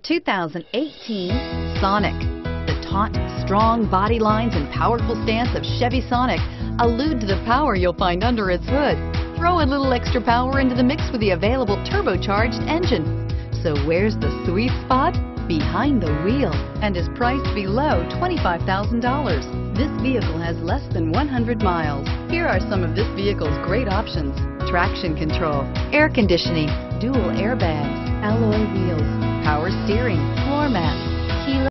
The 2018 Sonic. The taut, strong body lines and powerful stance of Chevy Sonic allude to the power you'll find under its hood. Throw a little extra power into the mix with the available turbocharged engine. So where's the sweet spot? Behind the wheel, and is priced below $25,000. This vehicle has less than 100 miles. Here are some of this vehicle's great options: traction control, air conditioning, dual airbags, alloy wheels, power steering, floor mats,